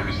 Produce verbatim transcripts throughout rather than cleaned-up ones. Hadi biz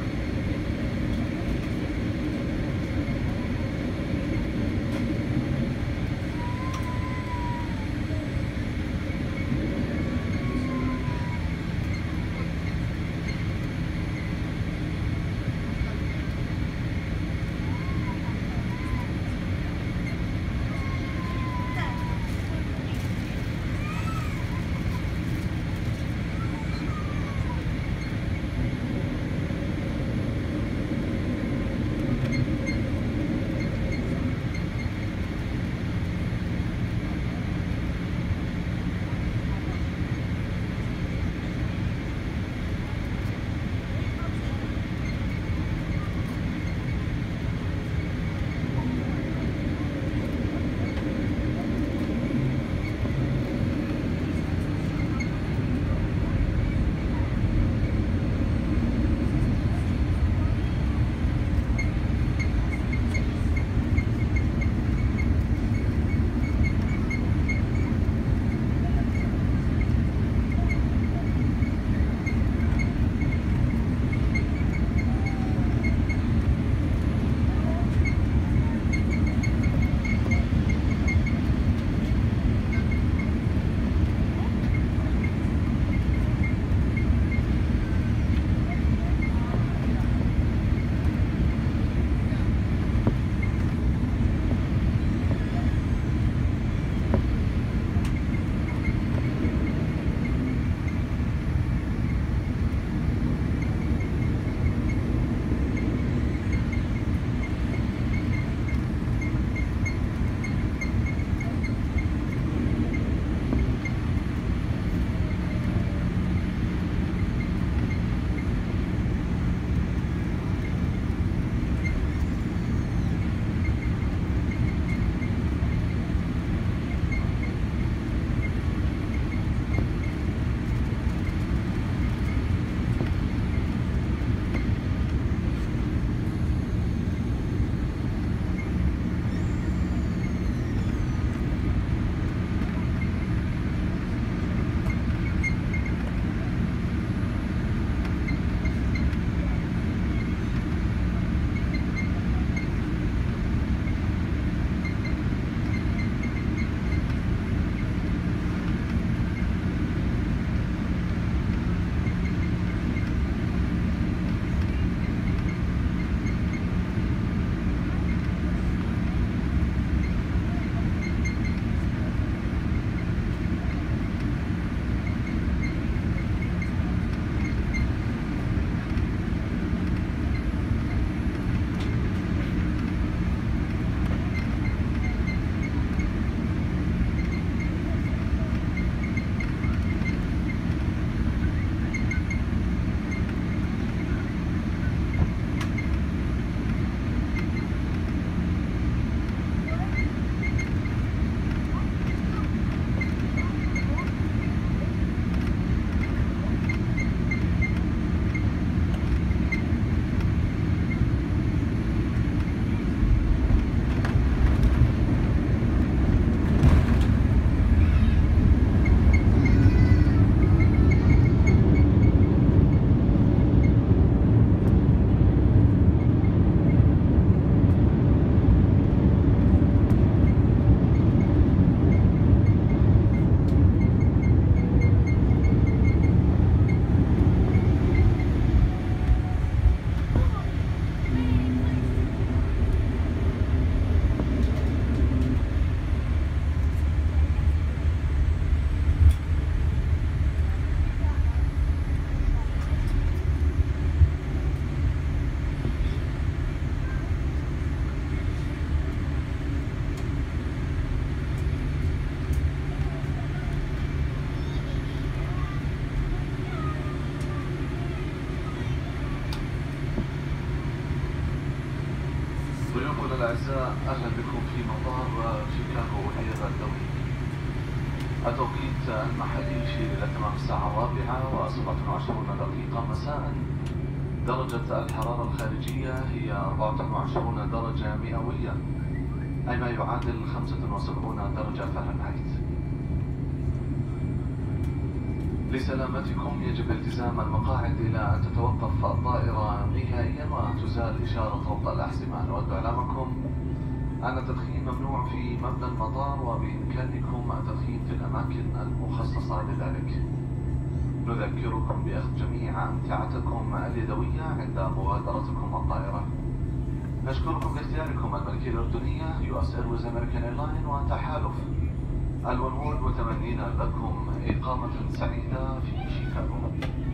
ضيوفنا الأعزاء أهلا بكم في مطار شيكاغو هذا الدولي. التوقيت المحلي يشير إلى تمام الساعة الرابعة وسبعة وعشرون دقيقة مساء. درجة الحرارة الخارجية هي أربعة وعشرون درجة مئوية، أي ما يعادل خمسة وسبعون درجة فهرنهايت. لسلامتكم يجب التزام المقاعد إلى أن تتوقف الطائرة نهائيا وتزال إشارة فوق الأحزمة. نود إعلامكم أن التدخين ممنوع في مبنى المطار وبإمكانكم التدخين في الأماكن المخصصة لذلك. نذكركم بأخذ جميع أمتعتكم اليدوية عند مغادرتكم الطائرة. نشكركم لاختياركم الملكية الأردنية يو إس Airways American Airlines وتحالف الونوود، وتمنينا لكم إقامة سعيدة في شيكاغو.